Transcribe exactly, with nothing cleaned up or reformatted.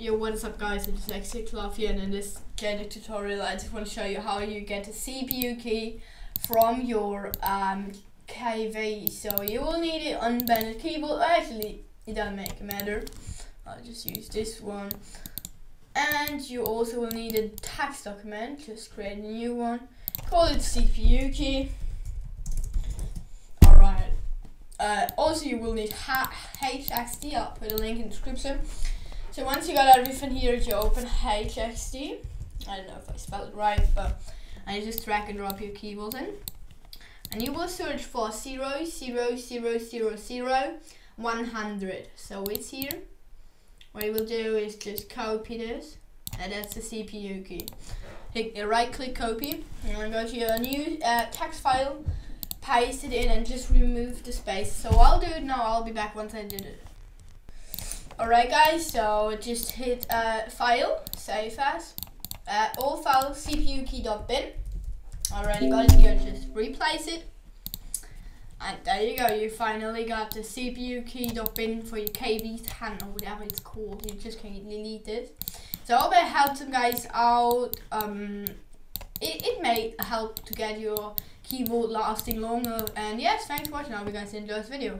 Yo, what is up guys, it's XeXLoveXboxmodding here, and in this JTAG tutorial I just want to show you how you get a C P U key from your um, K V. So you will need an unbanded keyboard. Actually, it doesn't make a matter, I'll just use this one. And you also will need a text document. Just create a new one, call it C P U key. Alright, uh, also you will need H X D. I'll put a link in the description. So once you got everything here, you open H X D. I don't know if I spelled it right, but I just drag and drop your keyboard in. And you will search for zero, zero, zero, zero, zero, one hundred. So it's here. What you will do is just copy this, and that's the C P U key. Hit the right click copy, and then go to your new uh, text file, paste it in, and just remove the space. So I'll do it now, I'll be back once I did it. Alright guys, so just hit uh, file, save as, uh, all files, C P U key.bin. Already got it here, just replace it. And there you go, you finally got the C P U key.bin for your K V ten or whatever it's called. You just can delete it. So I hope I helped some guys out. Um, it, it may help to get your keyboard lasting longer. And yes, thanks for watching. I hope you guys enjoyed this video.